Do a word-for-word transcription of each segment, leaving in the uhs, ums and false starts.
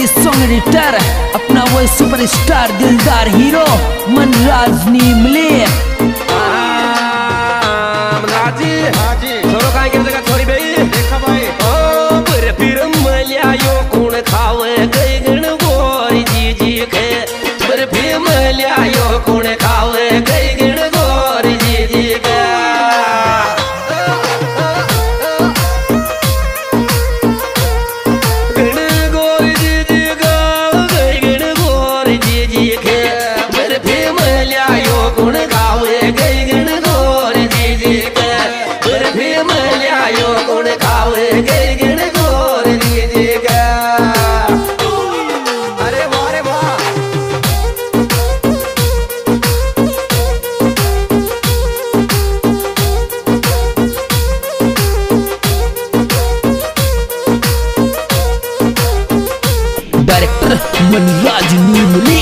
The song editor अपना वो superstar दिलदार hero Manraj नीमले। Director Manraj Nimli.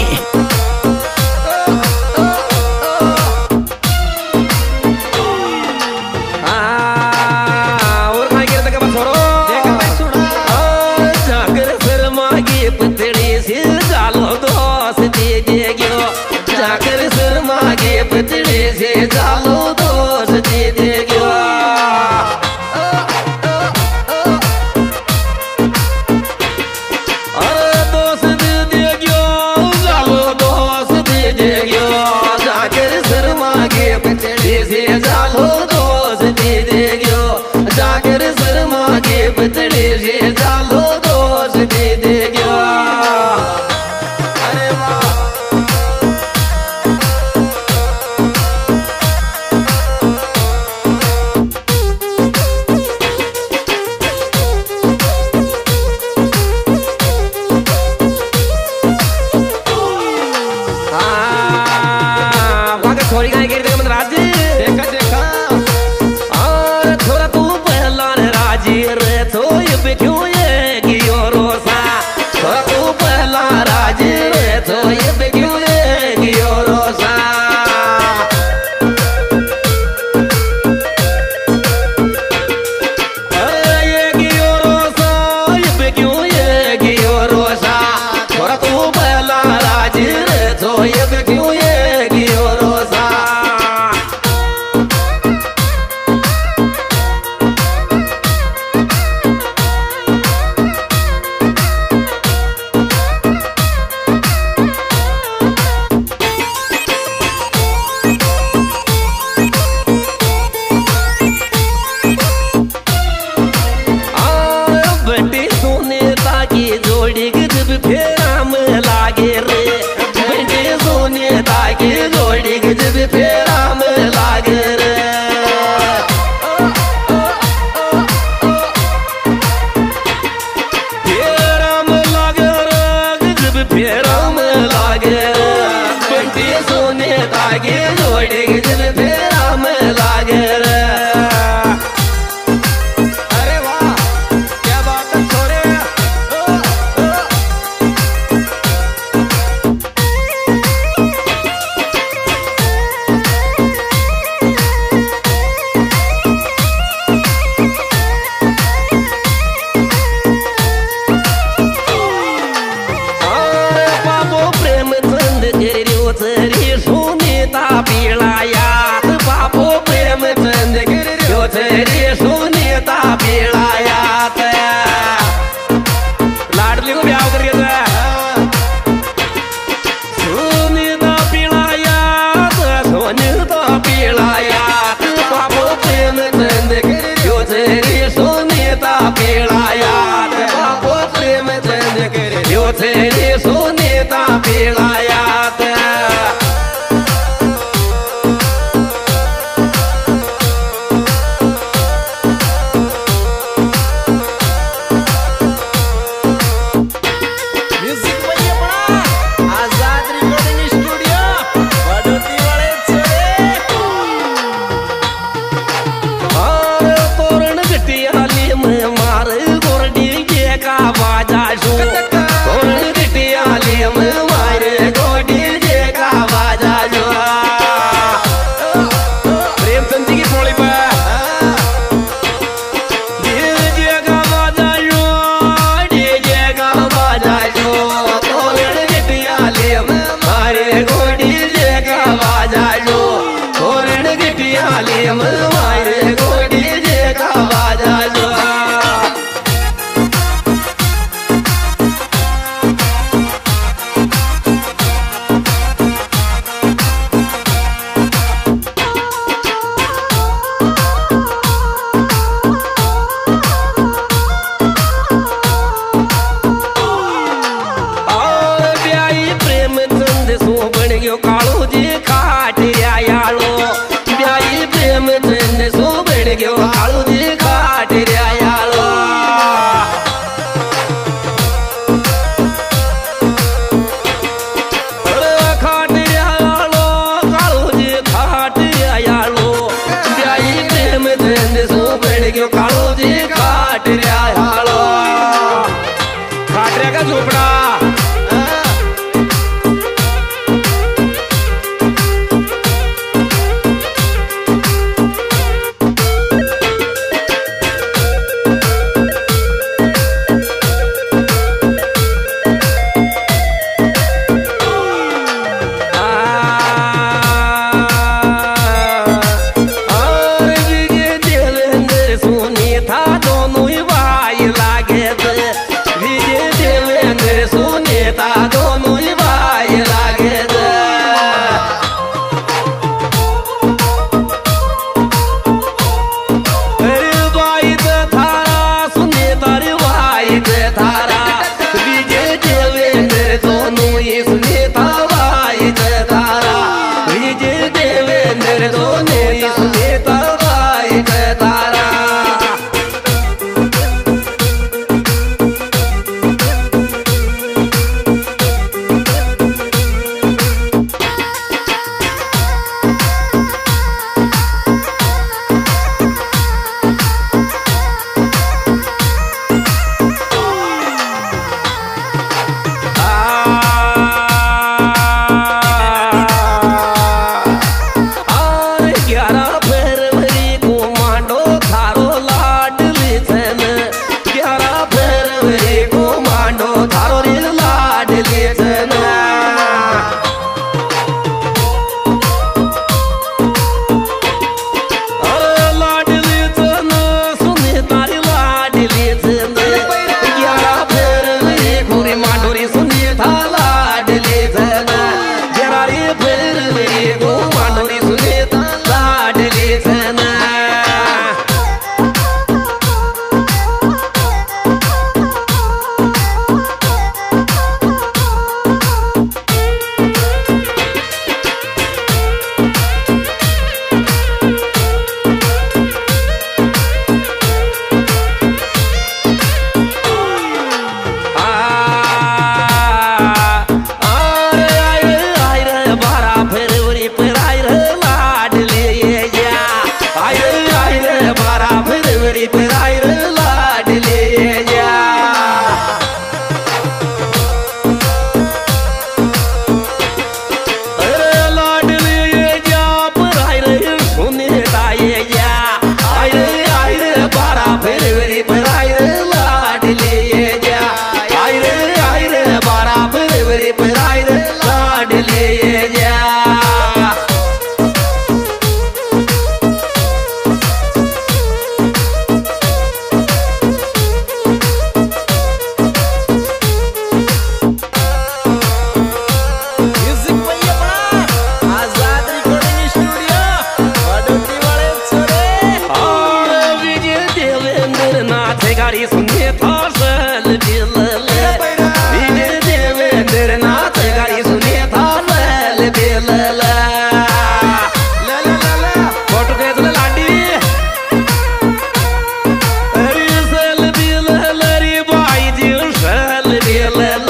Let